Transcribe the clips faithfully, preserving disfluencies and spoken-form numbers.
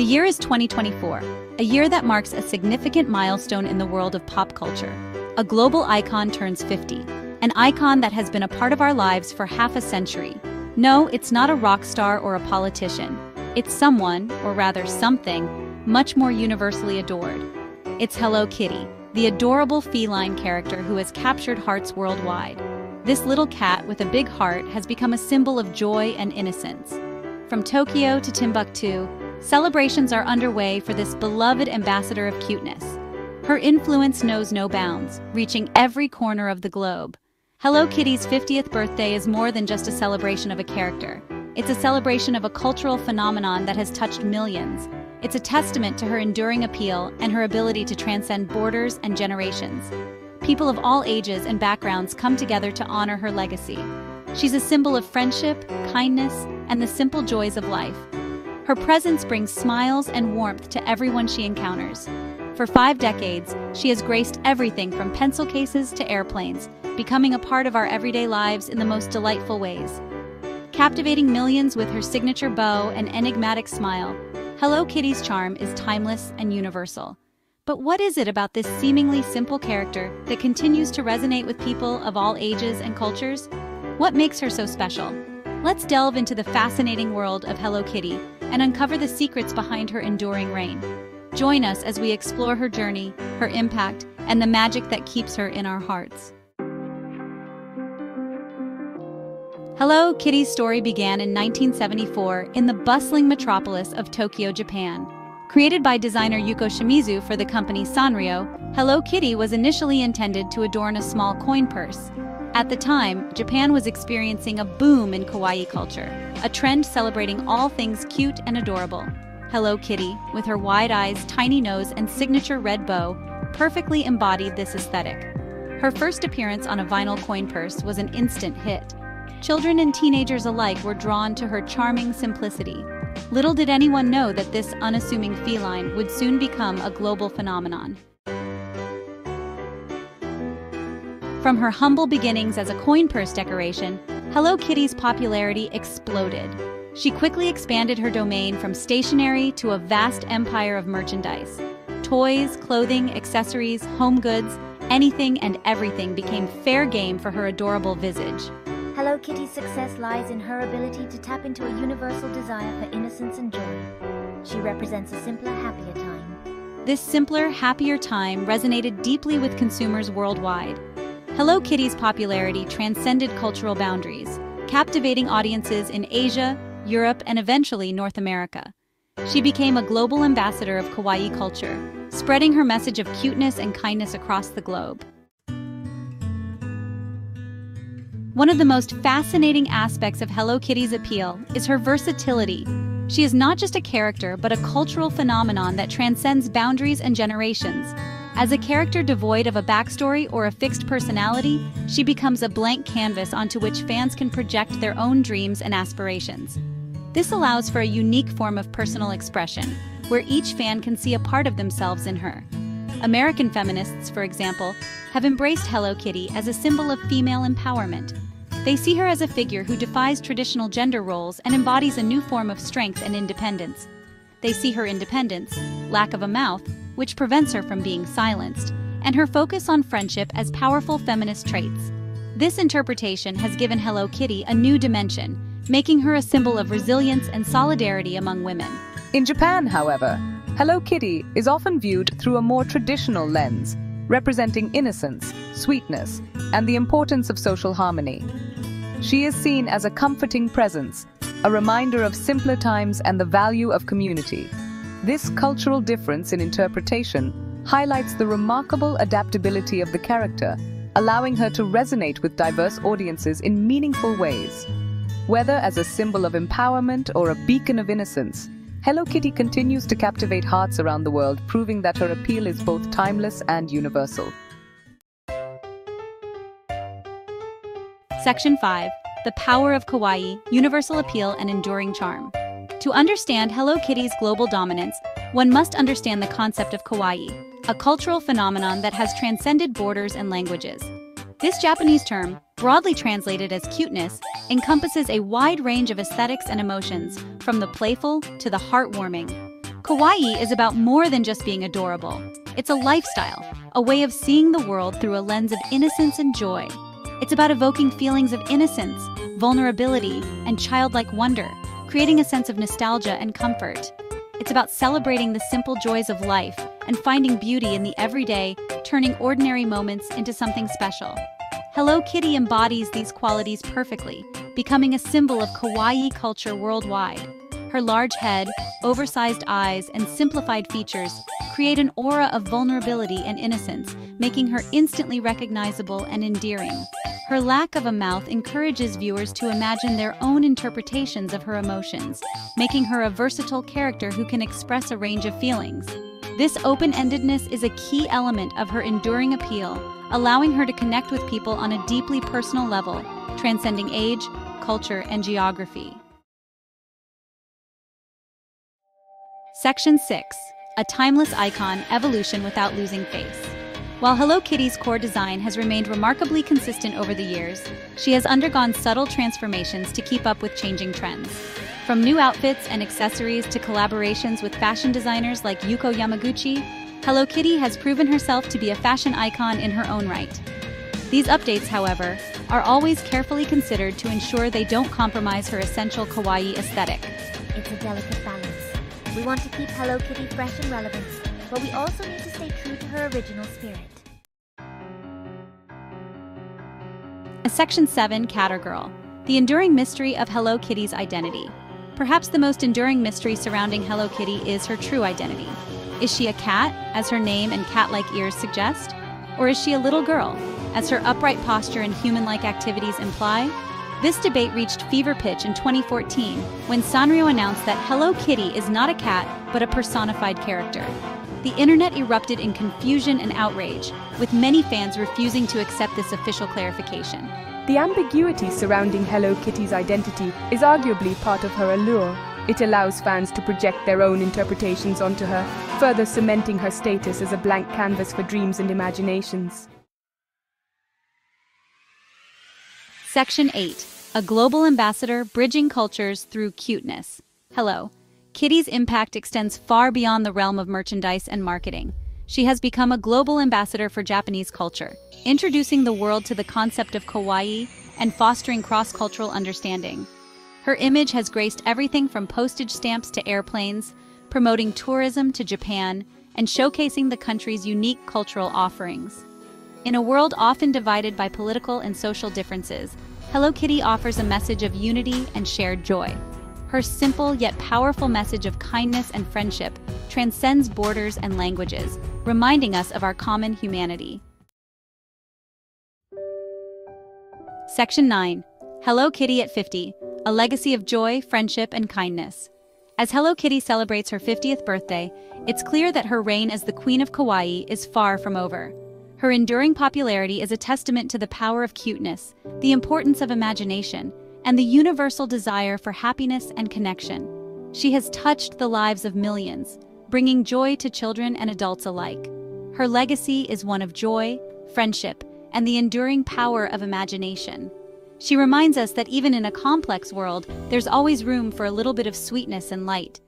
The year is twenty twenty-four, a year that marks a significant milestone in the world of pop culture. A global icon turns fifty, an icon that has been a part of our lives for half a century. No, it's not a rock star or a politician. It's someone, or rather something, much more universally adored. It's Hello Kitty, the adorable feline character who has captured hearts worldwide. This little cat with a big heart has become a symbol of joy and innocence. From Tokyo to Timbuktu, celebrations are underway for this beloved ambassador of cuteness. Her influence knows no bounds, reaching every corner of the globe. Hello Kitty's fiftieth birthday is more than just a celebration of a character. It's a celebration of a cultural phenomenon that has touched millions. It's a testament to her enduring appeal and her ability to transcend borders and generations. People of all ages and backgrounds come together to honor her legacy. She's a symbol of friendship, kindness, and the simple joys of life. Her presence brings smiles and warmth to everyone she encounters. For five decades, she has graced everything from pencil cases to airplanes, becoming a part of our everyday lives in the most delightful ways. Captivating millions with her signature bow and enigmatic smile, Hello Kitty's charm is timeless and universal. But what is it about this seemingly simple character that continues to resonate with people of all ages and cultures? What makes her so special? Let's delve into the fascinating world of Hello Kitty and uncover the secrets behind her enduring reign. Join us as we explore her journey, her impact, and the magic that keeps her in our hearts. Hello Kitty's story began in nineteen seventy-four in the bustling metropolis of Tokyo, Japan. Created by designer Yuko Shimizu for the company Sanrio, Hello Kitty was initially intended to adorn a small coin purse. At the time, Japan was experiencing a boom in kawaii culture, a trend celebrating all things cute and adorable. Hello Kitty, with her wide eyes, tiny nose, and signature red bow, perfectly embodied this aesthetic. Her first appearance on a vinyl coin purse was an instant hit. Children and teenagers alike were drawn to her charming simplicity. Little did anyone know that this unassuming feline would soon become a global phenomenon. From her humble beginnings as a coin purse decoration, Hello Kitty's popularity exploded. She quickly expanded her domain from stationery to a vast empire of merchandise. Toys, clothing, accessories, home goods, anything and everything became fair game for her adorable visage. Hello Kitty's success lies in her ability to tap into a universal desire for innocence and joy. She represents a simpler, happier time. This simpler, happier time resonated deeply with consumers worldwide. Hello Kitty's popularity transcended cultural boundaries, captivating audiences in Asia, Europe, and eventually North America. She became a global ambassador of kawaii culture, spreading her message of cuteness and kindness across the globe. One of the most fascinating aspects of Hello Kitty's appeal is her versatility. She is not just a character, but a cultural phenomenon that transcends boundaries and generations. As a character devoid of a backstory or a fixed personality, she becomes a blank canvas onto which fans can project their own dreams and aspirations. This allows for a unique form of personal expression, where each fan can see a part of themselves in her. American feminists, for example, have embraced Hello Kitty as a symbol of female empowerment. They see her as a figure who defies traditional gender roles and embodies a new form of strength and independence. They see her independence, lack of a mouth, which prevents her from being silenced, and her focus on friendship as powerful feminist traits. This interpretation has given Hello Kitty a new dimension, making her a symbol of resilience and solidarity among women. In Japan, however, Hello Kitty is often viewed through a more traditional lens, representing innocence, sweetness, and the importance of social harmony. She is seen as a comforting presence, a reminder of simpler times and the value of community. This cultural difference in interpretation highlights the remarkable adaptability of the character, allowing her to resonate with diverse audiences in meaningful ways. Whether as a symbol of empowerment or a beacon of innocence, Hello Kitty continues to captivate hearts around the world, proving that her appeal is both timeless and universal. Section five. The Power of Kawaii, Universal Appeal and Enduring Charm. To understand Hello Kitty's global dominance, one must understand the concept of kawaii, a cultural phenomenon that has transcended borders and languages. This Japanese term, broadly translated as cuteness, encompasses a wide range of aesthetics and emotions, from the playful to the heartwarming. Kawaii is about more than just being adorable. It's a lifestyle, a way of seeing the world through a lens of innocence and joy. It's about evoking feelings of innocence, vulnerability, and childlike wonder, creating a sense of nostalgia and comfort. It's about celebrating the simple joys of life and finding beauty in the everyday, turning ordinary moments into something special. Hello Kitty embodies these qualities perfectly, becoming a symbol of kawaii culture worldwide. Her large head, oversized eyes, and simplified features create an aura of vulnerability and innocence, making her instantly recognizable and endearing. Her lack of a mouth encourages viewers to imagine their own interpretations of her emotions, making her a versatile character who can express a range of feelings. This open-endedness is a key element of her enduring appeal, allowing her to connect with people on a deeply personal level, transcending age, culture, and geography. Section six. A timeless icon, evolution without losing face. While Hello Kitty's core design has remained remarkably consistent over the years, she has undergone subtle transformations to keep up with changing trends. From new outfits and accessories to collaborations with fashion designers like Yuko Yamaguchi, Hello Kitty has proven herself to be a fashion icon in her own right. These updates, however, are always carefully considered to ensure they don't compromise her essential kawaii aesthetic. It's a delicate balance. We want to keep Hello Kitty fresh and relevant, but we also need to stay true to her original spirit. A Section seven. Cattergirl. The enduring mystery of Hello Kitty's identity. Perhaps the most enduring mystery surrounding Hello Kitty is her true identity. Is she a cat, as her name and cat-like ears suggest? Or is she a little girl, as her upright posture and human-like activities imply? This debate reached fever pitch in twenty fourteen when Sanrio announced that Hello Kitty is not a cat, but a personified character. The internet erupted in confusion and outrage, with many fans refusing to accept this official clarification. The ambiguity surrounding Hello Kitty's identity is arguably part of her allure. It allows fans to project their own interpretations onto her, further cementing her status as a blank canvas for dreams and imaginations. Section eight. A global ambassador, bridging cultures through cuteness. Hello Kitty's impact extends far beyond the realm of merchandise and marketing. She has become a global ambassador for Japanese culture, introducing the world to the concept of kawaii and fostering cross-cultural understanding. Her image has graced everything from postage stamps to airplanes, promoting tourism to Japan and showcasing the country's unique cultural offerings. In a world often divided by political and social differences, Hello Kitty offers a message of unity and shared joy. Her simple yet powerful message of kindness and friendship transcends borders and languages, reminding us of our common humanity. Section nine. Hello Kitty at fifty, a legacy of joy, friendship, and kindness. As Hello Kitty celebrates her fiftieth birthday, it's clear that her reign as the Queen of Kawaii is far from over. Her enduring popularity is a testament to the power of cuteness, the importance of imagination, and the universal desire for happiness and connection. She has touched the lives of millions, bringing joy to children and adults alike. Her legacy is one of joy, friendship, and the enduring power of imagination. She reminds us that even in a complex world, there's always room for a little bit of sweetness and light.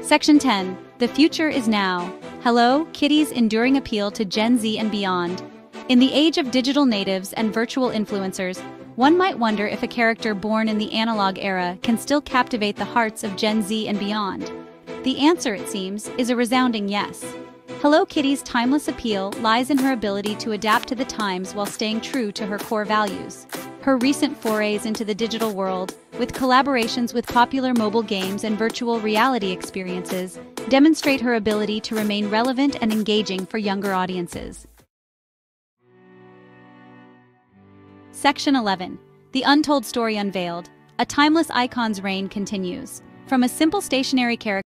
Section ten. The future is now. Hello Kitty's enduring appeal to Gen Z and beyond. In the age of digital natives and virtual influencers, one might wonder if a character born in the analog era can still captivate the hearts of Gen Z and beyond. The answer, it seems, is a resounding yes. Hello Kitty's timeless appeal lies in her ability to adapt to the times while staying true to her core values. Her recent forays into the digital world, with collaborations with popular mobile games and virtual reality experiences, demonstrate her ability to remain relevant and engaging for younger audiences. Section eleven. The untold story unveiled. A timeless icon's reign continues. From a simple stationary character